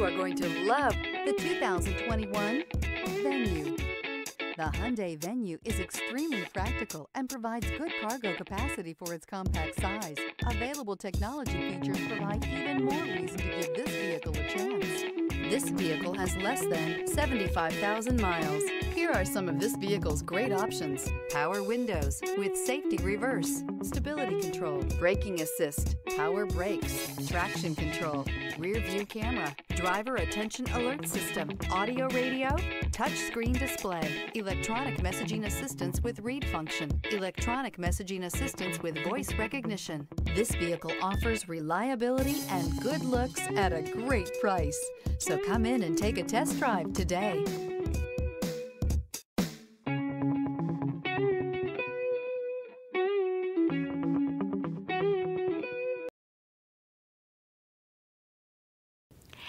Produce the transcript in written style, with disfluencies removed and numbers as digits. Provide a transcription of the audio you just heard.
You are going to love the 2021 Venue. The Hyundai Venue is extremely practical and provides good cargo capacity for its compact size. Available technology features provide even more reason to give this vehicle a chance. This vehicle has less than 75,000 miles. Here are some of this vehicle's great options: power windows with safety reverse, stability control, braking assist, power brakes, traction control, rear view camera, driver attention alert system, audio radio, touchscreen display, electronic messaging assistance with read function, electronic messaging assistance with voice recognition. This vehicle offers reliability and good looks at a great price. So come in and take a test drive today.